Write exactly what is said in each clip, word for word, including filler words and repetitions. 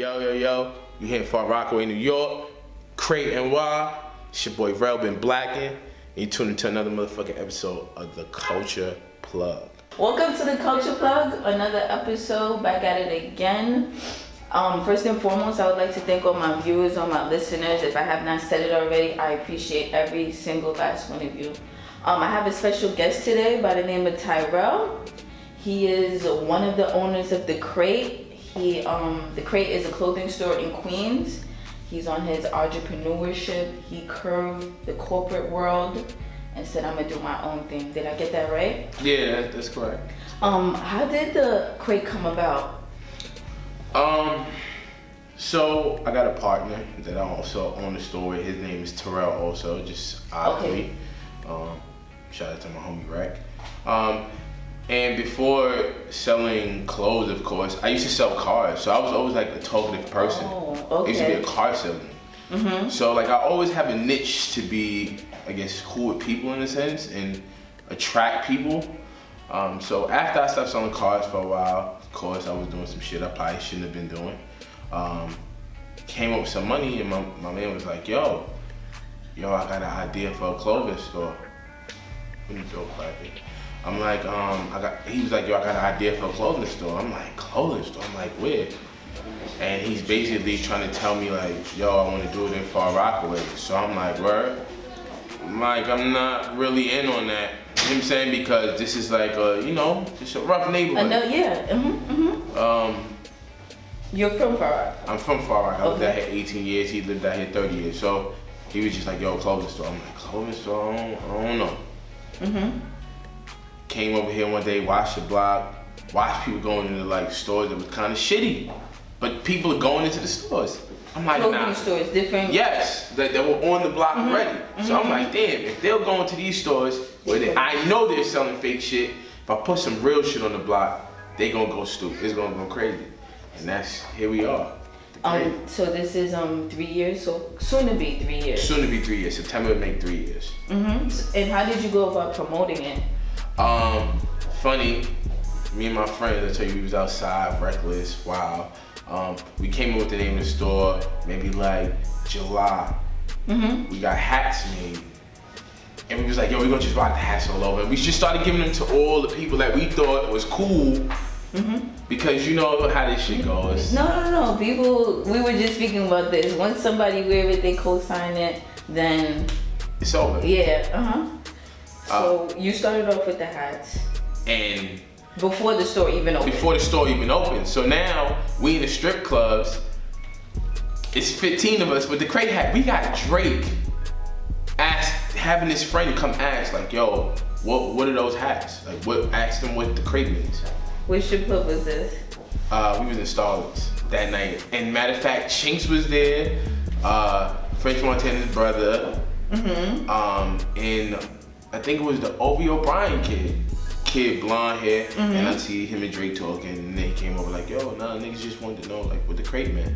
Yo, yo, yo, you here in Far Rockaway, New York, Crate and Why. It's your boy Rel been blacking, and you tuned into another motherfucking episode of The Culture Plug. Welcome to The Culture Plug, another episode, back at it again. Um, first and foremost, I would like to thank all my viewers, all my listeners. If I have not said it already, I appreciate every single last one of you. Um, I have a special guest today by the name of Tyrell. He is one of the owners of The Crate. He, um, The Crate is a clothing store in Queens. He's on his entrepreneurship. He curved the corporate world and said, I'm gonna do my own thing. Did I get that right? Yeah, that's correct. Um, how did The Crate come about? Um, so I got a partner that I also own the store with. His name is Terrell also, just oddly. Okay. Um, shout out to my homie, Rack. Um, and before selling clothes, of course, I used to sell cars. So I was always like a talkative person. Oh, okay. I used to be a car salesman. Mm-hmm. So like I always have a niche to be, I guess, cool with people in a sense and attract people. Um, so after I stopped selling cars for a while, of course, I was doing some shit I probably shouldn't have been doing. Um, came up with some money, and my, my man was like, yo, yo, I got an idea for a clothing store. What are you doing, clapping? I'm like, um, I got, he was like, yo, I got an idea for a clothing store. I'm like, clothing store? I'm like, where? And he's basically trying to tell me, like, yo, I want to do it in Far Rockaway. So I'm like, word? I'm like, I'm not really in on that. You know what I'm saying? Because this is like a, you know, just a rough neighborhood. I know, yeah. Mm-hmm, mm-hmm. Um, You're from Far Rock? I'm from Far Rock. I lived out here eighteen years. He lived out here thirty years. So he was just like, yo, clothing store. I'm like, clothing store? I don't, I don't know. Mm-hmm. Came over here one day, watched the block, watched people going into like stores that was kind of shitty. But people are going into the stores. I'm like, clothing nah. stores, different. Yes, that they, they were on the block mm-hmm. already. Mm-hmm. So I'm like, damn, if they're going to these stores where they, I know they're selling fake shit, if I put some real shit on the block, they gonna go stupid. It's gonna go crazy. And that's, here we are. Um, so this is um three years, so soon to be three years. Soon to be three years, September will make three years. Mm-hmm. And how did you go about promoting it? Um, funny, me and my friends, I tell you, we was outside, reckless, wild. Um, we came up with the name of the store, maybe like July. Mm-hmm. We got hats made. And we was like, yo, we're gonna just rock the hats all over. And we just started giving them to all the people that we thought was cool. Mm-hmm. Because you know how this shit goes. No, no, no, people, we were just speaking about this. Once somebody wears it, they co-sign it, then. It's over. Yeah, uh-huh. So uh, you started off with the hats. And. Before the store even opened. Before the store even opened. So now, we in the strip clubs, it's fifteen of us with The Crate hat. We got Drake asked, having his friend come ask, like, yo, what what are those hats? Like, what? Ask them what The Crate means. What strip club was this? Uh, we was in Starlinks that night. And matter of fact, Chinx was there, uh, French Montana's brother, mm-hmm. um, and I think it was the O'Brien kid. Kid, blonde hair, mm-hmm. and I see him and Drake talking, and they came over like, yo, nah, niggas just wanted to know like what The Crate meant.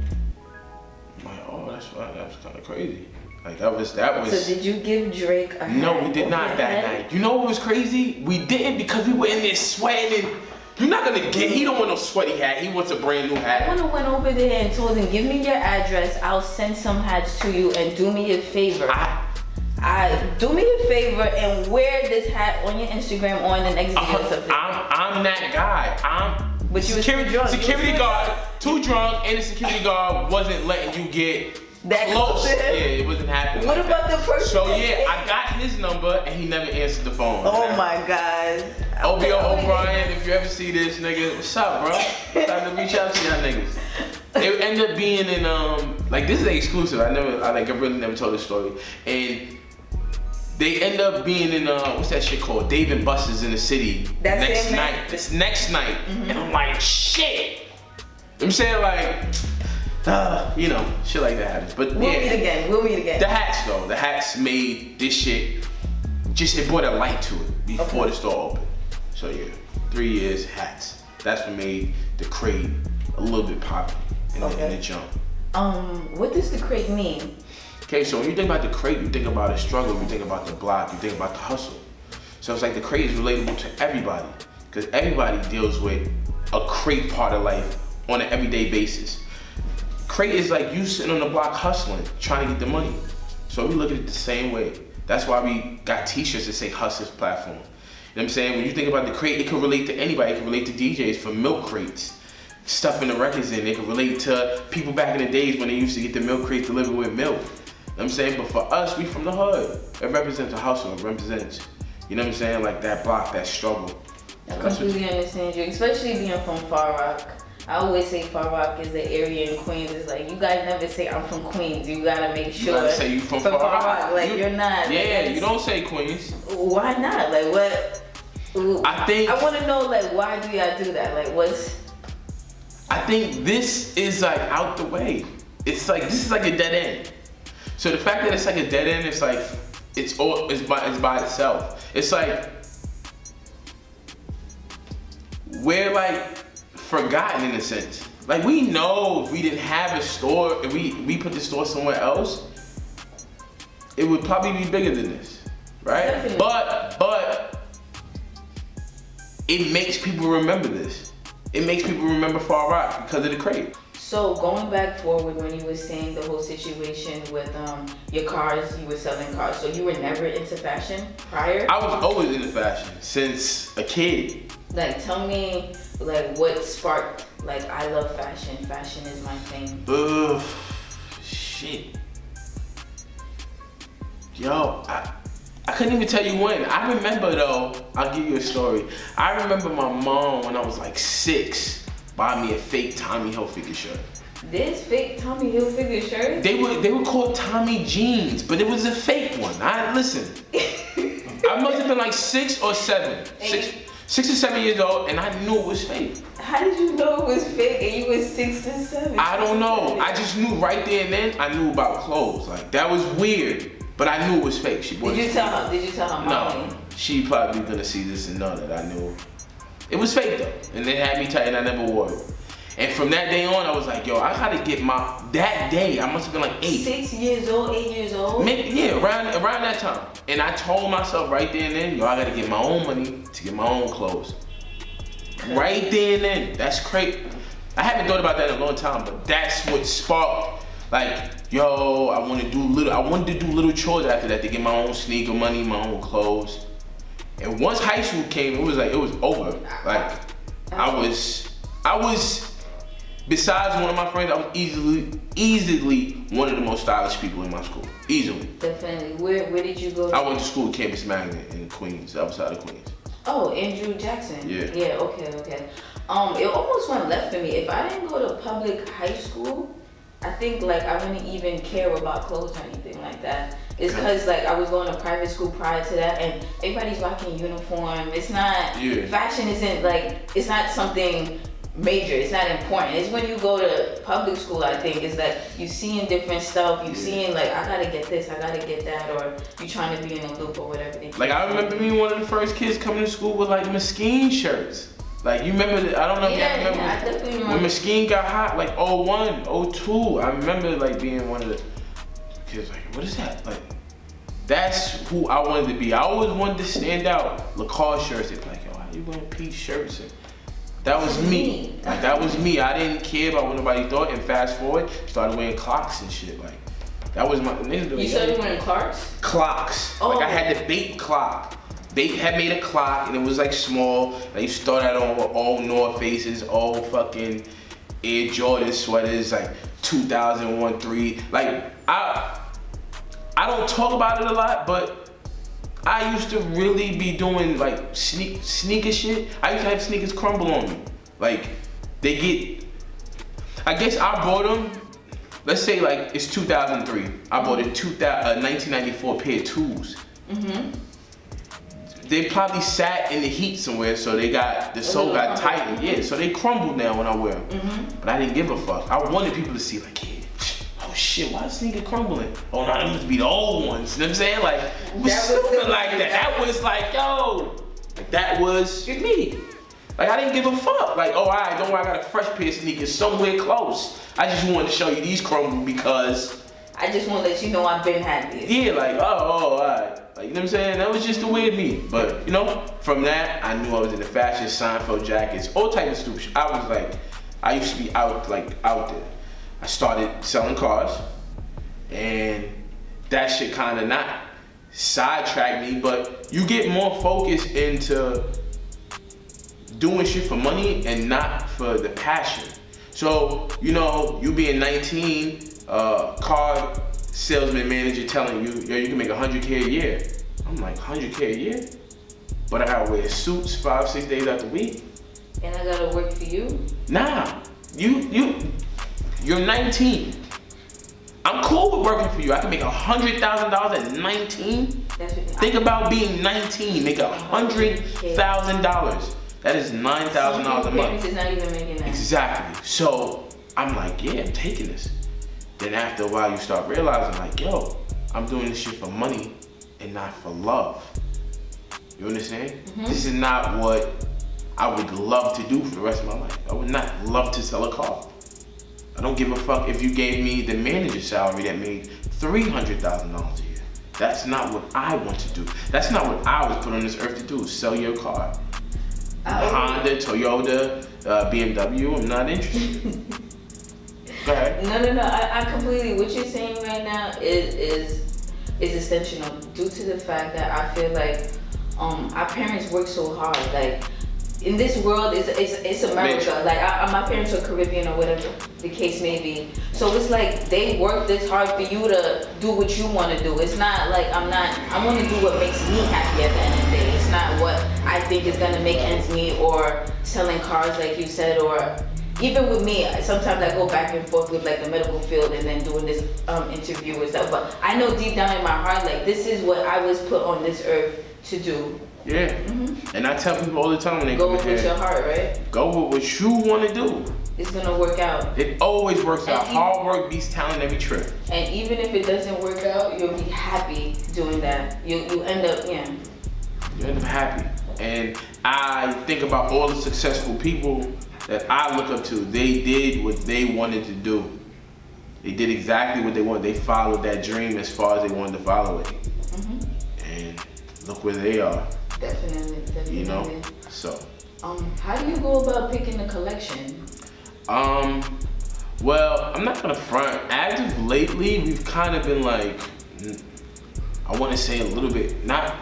I'm like, oh, that's right, that's kind of crazy. Like that was that was. So did you give Drake a? No, we did not that night. You know what was crazy? We didn't because we were in there sweating. And you're not gonna get. He don't want no sweaty hat. He wants a brand new hat. I wanna went over there and told him, give me your address. I'll send some hats to you, and do me a favor. I I do me a favor and wear this hat on your Instagram or in the next video or something. I'm, I'm that guy. I'm but you security, was drunk. security you guard, too drunk, and the security guard wasn't letting you get that close. Yeah, it wasn't happening. What like about that. the person? So yeah, I got his number and he never answered the phone. Oh now. my God. O B O O'Brien, if you ever see this, nigga, what's up, bro? I'm trying to reach out to y'all niggas. It ended up being in um like this is exclusive. I never, I like I really never told this story and. They end up being in, uh, what's that shit called? Dave and Buster's in the city That's next night. night. This next night. Mm-hmm. And I'm like, shit. I'm saying like, uh, you know, shit like that happens. But We'll yeah, meet again, we'll meet again. The hats though, the hats made this shit, just it brought a light to it before okay. the store opened. So yeah, three years, hats. That's what made The Crate a little bit popular in, okay. the, in the jump. Um, what does The Crate mean? Okay, so when you think about The Crate, you think about the struggle, you think about the block, you think about the hustle. So it's like The Crate is relatable to everybody because everybody deals with a crate part of life on an everyday basis. Crate is like you sitting on the block hustling, trying to get the money. So we look at it the same way. That's why we got t-shirts that say Hustlers Platform. You know what I'm saying? When you think about the crate, it can relate to anybody. It can relate to D Js for milk crates, stuffing the records in. It can relate to people back in the days when they used to get the milk crate delivered with milk. You know what I'm saying? But for us, we from the hood. It represents a hustle, it represents, you know what I'm saying? Like that block, that struggle. I completely understand you, especially being from Far Rock. I always say Far Rock is the area in Queens. It's like, you guys never say I'm from Queens. You gotta make sure. You gotta say you from, from Far, Far Rock. Rock. Like, you, you're not. Yeah, like, you don't say Queens. Why not? Like, what? Ooh, I think. I, I wanna know, like, why do y'all do that? Like, what's. I think this is, like, out the way. It's like, this is like a dead end. So the fact that it's like a dead end, it's like, it's all, it's by, it's by itself. It's like, we're like, forgotten in a sense. Like, we know if we didn't have a store, if we, we put the store somewhere else, it would probably be bigger than this, right? Definitely. But, but, it makes people remember this. It makes people remember Far Rock because of the crate. So going back forward when you were saying the whole situation with um, your cars, you were selling cars, so you were never into fashion prior? I was always into fashion since a kid. Like, tell me, like, what sparked, like, I love fashion, fashion is my thing. Ugh, shit. Yo, I, I couldn't even tell you when. I remember though, I'll give you a story. I remember my mom, when I was like six, bought me a fake Tommy Hilfiger shirt. This fake Tommy Hilfiger shirt? They were, they were called Tommy jeans, but it was a fake one. I, listen, I must have been like six or seven. Six. Six or seven years old, and I knew it was fake. How did you know it was fake and you were six or seven? I don't know. I just knew right there and then. I knew about clothes. Like, that was weird, but I knew it was fake. She bought. Did you tell her? Did you tell her? No. She probably gonna see this and know that I knew it was fake though, and they had me tight, and I never wore it. And from that day on, I was like, yo, I gotta get my. That day, I must have been like eight. Six years old, eight years old. Maybe, yeah, around around that time. And I told myself right there and then, yo, I gotta get my own money to get my own clothes. Right there and then, that's crazy. I haven't thought about that in a long time, but that's what sparked. Like, yo, I want to do little. I wanted to do little chores after that to get my own sneaker money, my own clothes. And once high school came, it was like it was over. Like, I was, I was. Besides one of my friends, I was easily, easily one of the most stylish people in my school. Easily. Definitely. Where, where did you go? I went to school at Campus Magnet in Queens, outside of Queens. Oh, Andrew Jackson. Yeah. Yeah. Okay. Okay. Um, it almost went left for me. If I didn't go to public high school, I think like I wouldn't even care about clothes or anything like that. It's because like I was going to private school prior to that, and everybody's rocking uniform. It's not. Yeah. Fashion isn't like it's not something. Major, it's not important. It's when you go to public school, I think, is that you seeing different stuff, you yeah. seeing like, I gotta get this, I gotta get that, or you trying to be in a loop or whatever. They like, I remember being one of the first kids coming to school with like Mesquine shirts. Like, you remember, the, I don't know if yeah, you remember, yeah, I definitely remember, when Mesquine got hot, like oh one, oh two, I remember like being one of the kids like, what is that? Like, that's who I wanted to be. I always wanted to stand out. Lacoste shirts, they're like, yo, how you wearing peach shirts? And, that was me. Like, that was me. I didn't care about what nobody thought. And fast forward, started wearing Clarks and shit. Like, that was my. You started wearing Clarks? Clarks. Oh. Like, I had the bait clock. They had made a clock, and it was like small. They like, started out on all North Faces, all fucking Air Jordan sweaters, like two thousand one, three. Like, I, I don't talk about it a lot, but. I used to really be doing like sneak, sneaker shit. I used to have sneakers crumble on me. Like, they get, I guess I bought them, let's say like it's two thousand three. I bought a nineteen ninety-four pair of twos. Mm-hmm. They probably sat in the heat somewhere, so they got, the sole got tightened. Yeah, so they crumbled now when I wear them. Mm-hmm. But I didn't give a fuck. I wanted people to see like, yeah. Shit, why is sneaker crumbling? Oh, no, them must be the old ones. You know what I'm saying? Like, it was stupid like that. That was like, yo, like, that was me. Like, I didn't give a fuck. Like, oh, all right, don't worry, I got a fresh pair of sneakers somewhere close. I just wanted to show you these crumble because. I just want to let you know I've been happy. Yeah, like, oh, oh, all right. Like, you know what I'm saying? That was just the way it be. But, you know, from that, I knew I was in the fashion, Seinfeld jackets, all types of stupid shit. I was like, I used to be out, like, out there. I started selling cars, and that shit kind of not sidetracked me, but you get more focused into doing shit for money and not for the passion. So, you know, you being nineteen, uh, car salesman manager telling you, yo, you can make one hundred K a year. I'm like, one hundred K a year? But I gotta wear suits five, six days out the week. And I gotta work for you? Nah, you, you, you're nineteen. I'm cool with working for you. I can make one hundred thousand dollars at nineteen. That's what, think about being nineteen, make one hundred thousand dollars. That is nine thousand dollars a month. Is not even making that. Exactly. So I'm like, yeah, I'm taking this. Then after a while, you start realizing, like, yo, I'm doing this shit for money and not for love. You understand? Mm-hmm. This is not what I would love to do for the rest of my life. I would not love to sell a car. I don't give a fuck if you gave me the manager's salary that made three hundred thousand dollars a year. That's not what I want to do. That's not what I was put on this earth to do, sell your car. Oh. Honda, Toyota, uh, B M W, I'm not interested. Go ahead. No, no, no, I, I completely, what you're saying right now is, is, is essential due to the fact that I feel like um, our parents work so hard. Like, in this world, it's, it's, it's America. Major. Like, I, my parents are Caribbean or whatever the case may be. So it's like, they work this hard for you to do what you want to do. It's not like, I'm not, I want to do what makes me happy at the end of the day. It's not what I think is going to make ends meet or selling cars like you said, or even with me, sometimes I go back and forth with like the medical field and then doing this um, interview and stuff. But I know deep down in my heart, like, this is what I was put on this earth to do. Yeah, mm-hmm. And I tell people all the time when they go with your heart, right? Go with what you want to do. It's gonna work out. It always works out. Hard work beats talent every trip. And even if it doesn't work out, you'll be happy doing that. You you end up yeah. You end up happy. And I think about all the successful people that I look up to. They did what they wanted to do. They did exactly what they wanted. They followed that dream as far as they wanted to follow it. Mm-hmm. And look where they are. Definitely, definitely. You know, so. Um, how do you go about picking the collection? Um, well, I'm not gonna front. As of lately, we've kind of been like, I want to say a little bit, not,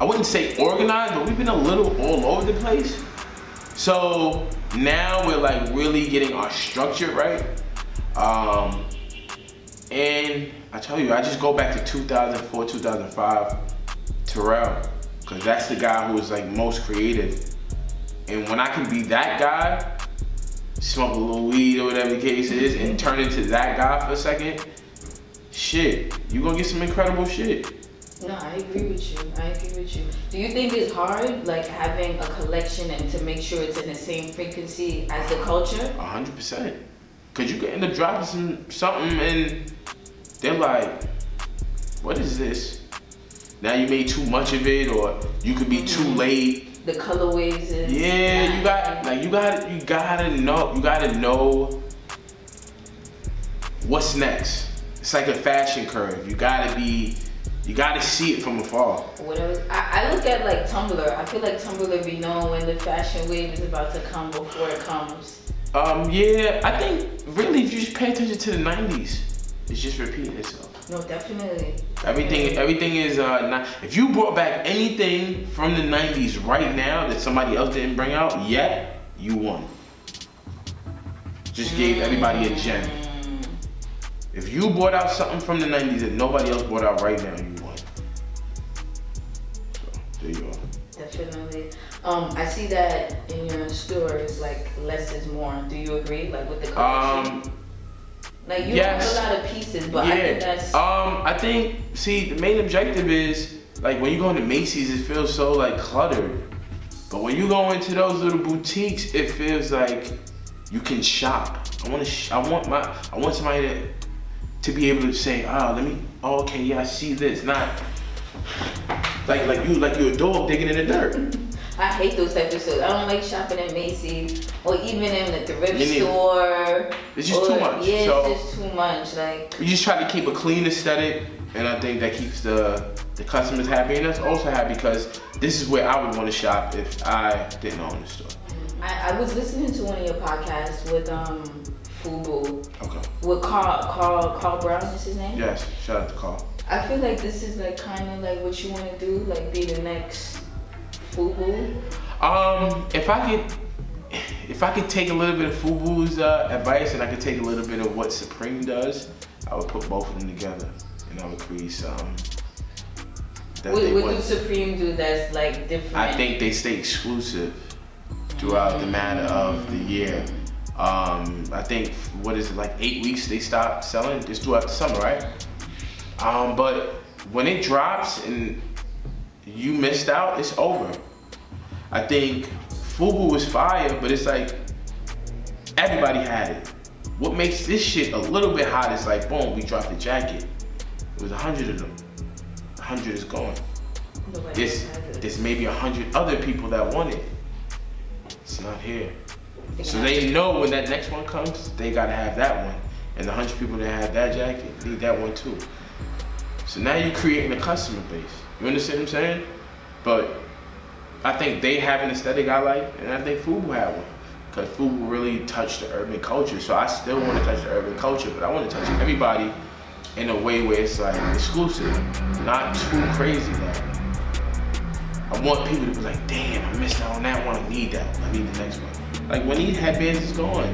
I wouldn't say organized, but we've been a little all over the place. So now we're like really getting our structure right. Um, and I tell you, I just go back to two thousand four, two thousand five, Terrell, because that's the guy who was like most creative. And when I can be that guy, smoke a little weed or whatever the case is, and turn into that guy for a second, shit, you're gonna get some incredible shit. No, I agree with you, I agree with you. Do you think it's hard, like having a collection and to make sure it's in the same frequency as the culture? one hundred percent, because you could end up dropping some, something and they're like, what is this? Now you made too much of it, or you could be too late. The colorways and yeah, that. you got like you got you gotta know you gotta know what's next. It's like a fashion curve. You gotta be you gotta see it from afar. What I, was, I, I look at like Tumblr. I feel like Tumblr be knowing when the fashion wave is about to come before it comes. Um yeah, I think really if you just pay attention to the nineties. It's just repeating itself. No, definitely. Everything, everything is uh, not. If you brought back anything from the nineties right now that somebody else didn't bring out yet, you won. Just mm. gave everybody a gem. If you brought out something from the nineties that nobody else brought out right now, you won. So there you are. Definitely. Um, I see that in your stories, like less is more. Do you agree? Like with the collection? Um, Like you yes. have a lot of pieces, but yeah. I think that's Um, I think, see, the main objective is, like when you go into Macy's, it feels so like cluttered. But when you go into those little boutiques, it feels like you can shop. I want to, sh I want my, I want somebody to, to be able to say, ah, oh, let me, oh, okay, yeah, I see this. Not, like like you, like you're a dog digging in the dirt. I hate those types of stores. I don't like shopping at Macy's or even in the thrift store. It's just or, too much. Yeah, so, it's just too much. Like you just try to keep a clean aesthetic, and I think that keeps the the customers happy, and that's also happy because this is where I would want to shop if I didn't own the store. I, I was listening to one of your podcasts with um Fubu. Okay. With Carl Carl Carl Brown is his name? Yes. Shout out to Carl. I feel like this is like kind of like what you want to do, like be the next Fubu. Um, if I could, if I could take a little bit of Fubu's uh, advice and I could take a little bit of what Supreme does, I would put both of them together and I would create some. What do Supreme do that's like different? I think they stay exclusive throughout the matter of the year. Um, I think, what is it, like eight weeks they stop selling? It's throughout the summer, right? Um, but when it drops and you missed out, it's over. I think Fubu was fire, but it's like, everybody had it. What makes this shit a little bit hot is like, boom, we dropped the jacket. It was a hundred of them. A hundred is gone. There's, there's maybe a hundred other people that want it. It's not here. So they know when that next one comes, they gotta have that one. And the hundred people that have that jacket need that one too. So now you're creating a customer base. You understand what I'm saying? But I think they have an aesthetic I like, and I think Fubu had one. Because Fubu really touched the urban culture. So I still want to touch the urban culture, but I want to touch everybody in a way where it's like exclusive, not too crazy. Like, I want people to be like, damn, I missed out on that one, I need that one, I need the next one. Like when these headbands is gone,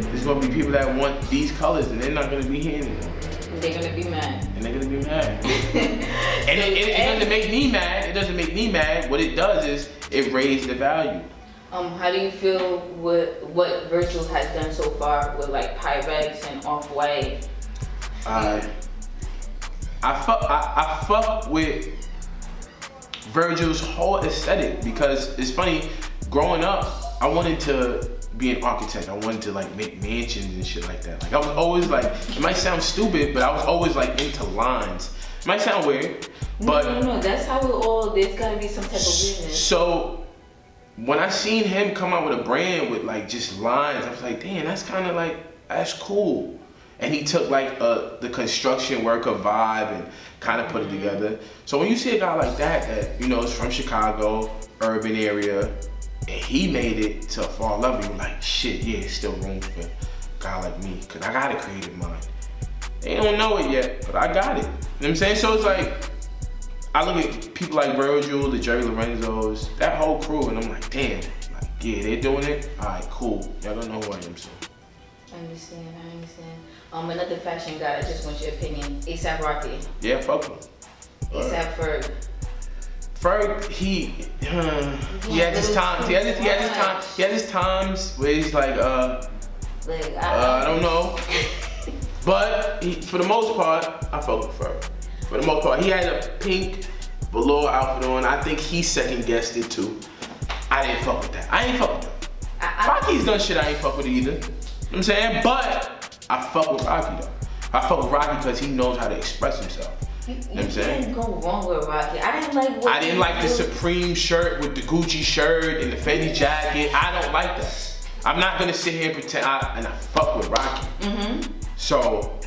there's gonna be people that want these colors and they're not gonna be here anymore. They're gonna be mad. And they're gonna be mad. and it, it, it doesn't make me mad, it doesn't make me mad. What it does is it raises the value. Um, how do you feel what, what Virtual has done so far with like Pyrex and Off-White? I, I, fuck, I, I fuck with Virgil's whole aesthetic because it's funny, growing up, I wanted to be an architect. I wanted to like make mansions and shit like that. Like I was always like, it might sound stupid, but I was always like into lines. It might sound weird, but. No, no, no, that's how we all, there's gotta be some type of weirdness. So when I seen him come out with a brand with like just lines, I was like, damn, that's kind of like, that's cool. And he took like a, the construction worker vibe and kind of put it together. So when you see a guy like that, that you know is from Chicago, urban area, and he made it to a far level, you're like, shit, yeah, it's still room for a guy like me, cause I got a creative mind. They don't know it yet, but I got it. You know what I'm saying? So it's like, I look at people like Virgil, the Jerry Lorenzos, that whole crew, and I'm like, damn, like, yeah, they're doing it, all right, cool. Y'all don't know who I am, so. I understand, I understand. Um, another fashion guy, I just want your opinion. ASAP Rocky. Yeah, fuck him. ASAP Ferg. Ferg, he, uh, he had his times, he had his, he had his time, he had his times where he's like, uh, like, I, uh, I don't know. But he, for the most part, I fuck with Ferg. For the most part, he had a pink velour outfit on. I think he second guessed it too. I didn't fuck with that. I ain't fuck with that. Rocky's done shit I ain't fuck with either. You know what I'm saying? But I fuck with Rocky though. I fuck with Rocky because he knows how to express himself. You, you know what I'm saying? You can't go wrong with Rocky. I didn't like what I didn't like the Supreme shirt with the Gucci shirt and the Fendi jacket. I don't like that. I'm not gonna sit here and pretend I and I fuck with Rocky. Mm-hmm. So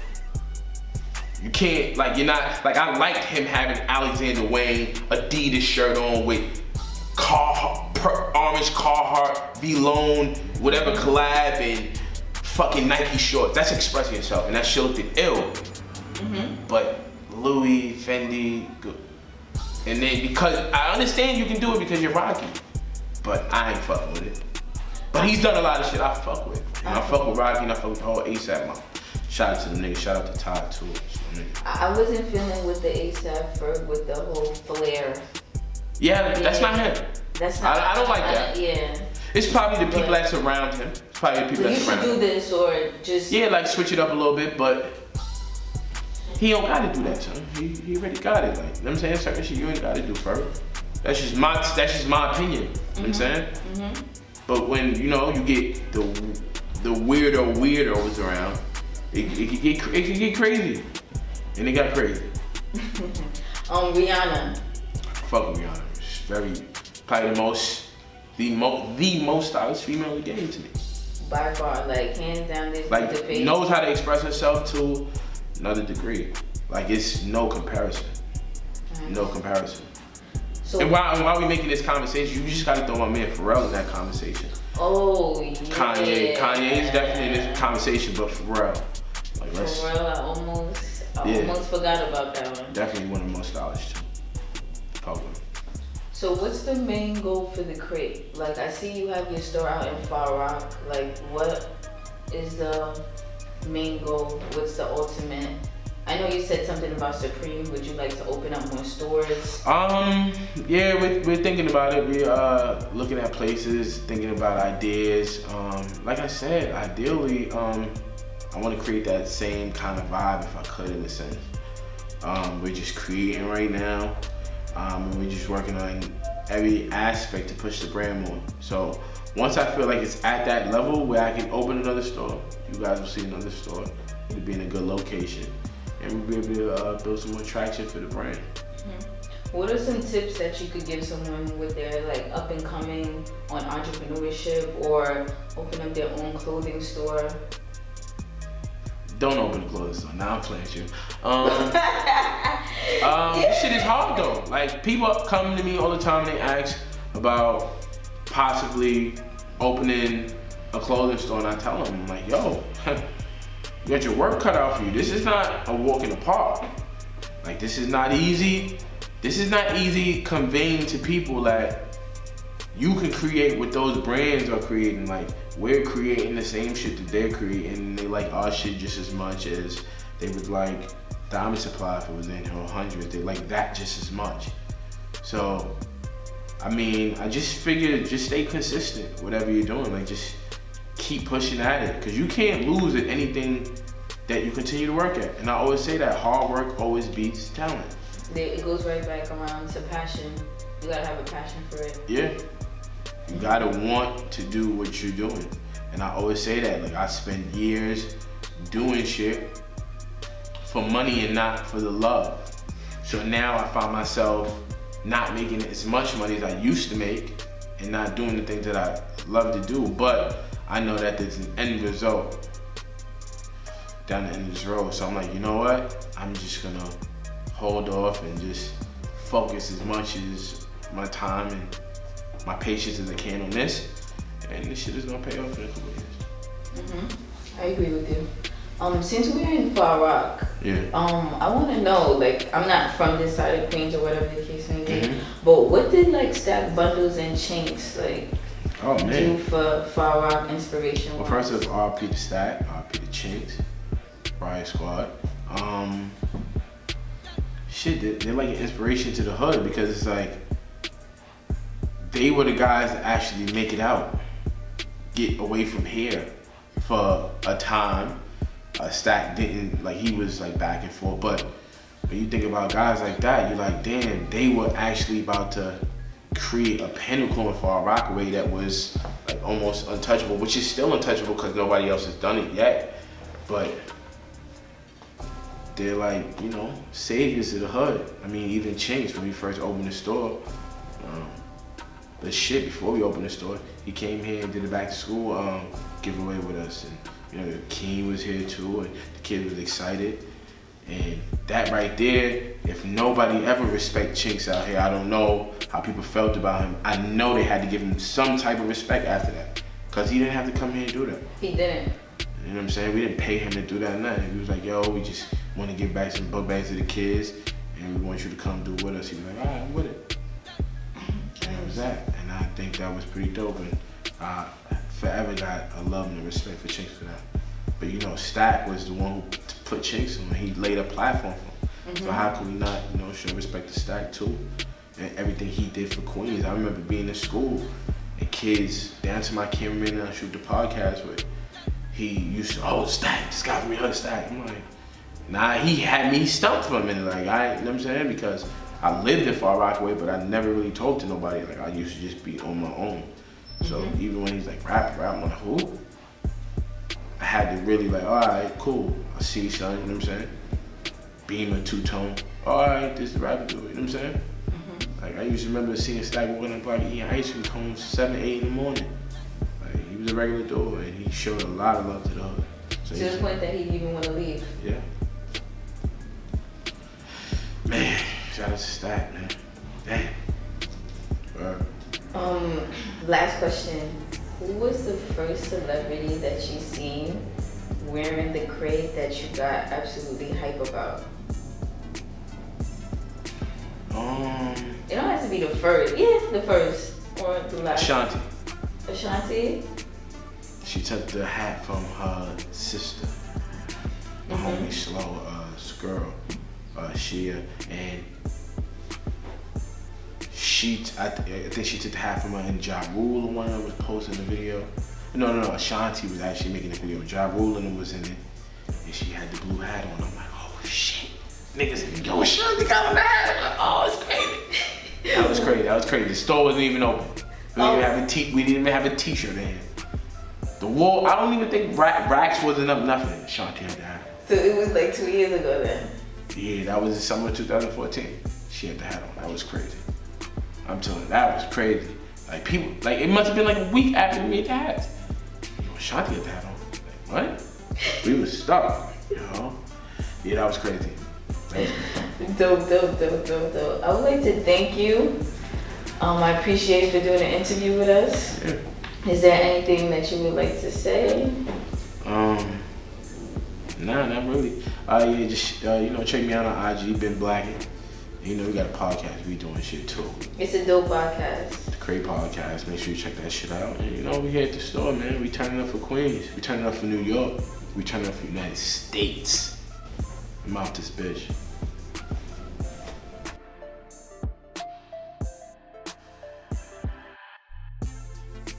you can't like you're not like I liked him having Alexander Wayne Adidas shirt on with Car Orange Carhartt V Lone whatever collab and fucking Nike shorts. That's expressing yourself, and that shit looked ill. Mm-hmm. But Louis, Fendi, good. And then because I understand you can do it because you're Rocky, but I ain't fuck with it. But he's done a lot of shit I fuck with. And I fuck with Rocky, and I fuck with the whole ASAP mom. Shout out to the nigga. Shout out to Todd too. I wasn't feeling with the ASAP Ferg with the whole flair. Yeah, yeah, that's not him. That's not. I, I don't like that. I, yeah. It's probably the people but, that surround him. It's probably the people that surround him. You should do this or just... Yeah, like switch it up a little bit, but he don't gotta do that, son. He, he already got it. Like, you know what I'm saying? Certain shit you ain't gotta do further. That's just my, that's just my opinion. You mm-hmm. know what I'm saying? Mm-hmm. But when, you know, you get the the weirdo weirdos around, it, it, it, it, it can get crazy. And it got crazy. um, Rihanna. Fuck with Rihanna. She's very, probably the most... The, mo the most stylish female in the game to me. By far, like hands down, this like, the face. Knows how to express herself to another degree. Like it's no comparison. Right. No comparison. So, and while, and while we making this conversation, you just gotta throw my man Pharrell in that conversation. Oh, yeah. Kanye. Kanye is definitely in this conversation, but Pharrell. Like, Pharrell, I almost, I yeah. almost forgot about that one. Definitely one of the most stylish, too. Probably. So what's the main goal for The Crate? Like, I see you have your store out in Far Rock. Like, what is the main goal? What's the ultimate? I know you said something about Supreme. Would you like to open up more stores? Um, yeah, we're, we're thinking about it. We're uh, looking at places, thinking about ideas. Um, like I said, ideally, um, I want to create that same kind of vibe if I could, in a sense. Um, we're just creating right now. Um, and we're just working on every aspect to push the brand more. So once I feel like it's at that level where I can open another store, you guys will see another store. It'll be in a good location. And we'll be able to uh, build some more traction for the brand. Mm-hmm. What are some tips that you could give someone with their like up and coming on entrepreneurship or open up their own clothing store? Don't open a clothing store. Nah, I'm playing you. Um, um, yeah. This shit is hard though. Like, people come to me all the time and they ask about possibly opening a clothing store, and I tell them, I'm like, yo. You got your work cut out for you. This is not a walk in the park. Like, this is not easy. This is not easy conveying to people that you can create what those brands are creating. Like, we're creating the same shit that they're creating, and they like our shit just as much as they would like Diamond Supply if it was in her hundreds. They like that just as much. So, I mean, I just figured just stay consistent, whatever you're doing. Like, just keep pushing at it, because you can't lose at anything that you continue to work at. And I always say that hard work always beats talent. It goes right back around to passion. You gotta have a passion for it. Yeah. You gotta want to do what you're doing. And I always say that. Like, I spend years doing shit for money and not for the love. So now I find myself not making as much money as I used to make and not doing the things that I love to do. But I know that there's an end result down the end of this road. So I'm like, you know what? I'm just gonna hold off and just focus as much as my time and my patience as I can on this. And this shit is gonna pay off in a couple of years. Mm-hmm. I agree with you. Um, since we're in Far Rock, yeah. um, I wanna know, like, I'm not from this side of Queens or whatever the case may be, mm-hmm. but what did like Stack Bundles and Chinx like Oh, man. do for Far Rock inspiration? Well, first of all, R P to Stack, R P to Chinx, Riot Squad. Um, shit, they, they're like an inspiration to the hood, because it's like, they were the guys that actually make it out, get away from here for a time. Uh, Stack didn't, like, he was like back and forth, but when you think about guys like that, you're like, damn, they were actually about to create a pinnacle in Far Rockaway that was like almost untouchable, which is still untouchable because nobody else has done it yet. But they're like, you know, saviors of the hood. I mean, even Chinx, when we first opened the store, um, but shit, before we opened the store, he came here and did a back to school um, giveaway with us, and you know, Keen was here too, and the kid was excited. And that right there, if nobody ever respect Chinx out here, I don't know how people felt about him. I know they had to give him some type of respect after that, because he didn't have to come here and do that. He didn't. You know what I'm saying? We didn't pay him to do that or nothing. He was like, yo, we just want to give back some book bags to the kids, and we want you to come do with us. He was like, all right, I'm with it. And that was that. And I think that was pretty dope. And I forever got a love and a respect for Chinx for that. But you know, Stack was the one who put Chinx on, and he laid a platform for him. Mm-hmm. So how could we not, you know, show respect to Stack too? And everything he did for Queens. I remember being in school and kids, down to my cameraman that I shoot the podcast with, he used to, oh, Stack, this guy from your Stack. I'm like, nah, he had me stumped for a minute. Like, I, you know what I'm saying? Because I lived in Far Rockaway, but I never really told to nobody. Like, I used to just be on my own. So mm-hmm. even when he's like, rap, rap, I'm like, who? I had to really like, all right, cool. I see, son, you know what I'm saying? Beamer, two-tone. All right, this is the rapper dude, you know what I'm saying? Mm-hmm. Like, I used to remember seeing Stack walking up like eating ice cream cones seven, eight in the morning. Like, he was a regular dude, and he showed a lot of love to the hood. So to the point that he didn't even want to leave. Yeah. Man, shout out to Stack, man. Damn. All right. Um, last question. Who was the first celebrity that you seen wearing the crate that you got absolutely hype about? Um, it don't have to be the first. Yeah, the first or the last. Ashanti. Ashanti? She took the hat from her sister, the mm-hmm. homie Slow uh, girl, uh, Shia, and she, I, th I think she took the hat from her and Ja Rule, the one that was posting the video. No, no, no, Ashanti was actually making the video. Ja Rule and was in it, and she had the blue hat on. I'm like, oh shit. Niggas, yo, Ashanti got on the hat. Oh, it's crazy. That was crazy, that was crazy. The store wasn't even open. We didn't, oh. even, have a t we didn't even have a t-shirt in. The wall, I don't even think ra racks wasn't up nothing. Ashanti had that. So it was like two years ago then? Yeah, that was the summer of two thousand fourteen. She had the hat on, that was crazy. I'm telling you, that was crazy. Like people, like it must have been like a week after we had the hats. Yo, Ashanti had the hat on. Like, what? We was stuck, you know? Yeah, that was crazy. That was crazy. Dope, dope, dope, dope, dope. I would like to thank you. Um, I appreciate you for doing an interview with us. Yeah. Is there anything that you would like to say? Um, nah, not really. Uh, yeah, just uh, you know, check me out on I G, Ben Blackett. You know, we got a podcast. We doing shit too. It's a dope podcast. The Crate Podcast. Make sure you check that shit out. And you know, we here at the store, man. We turning up for Queens. We turning up for New York. We turning up for the United States. I'm out this bitch.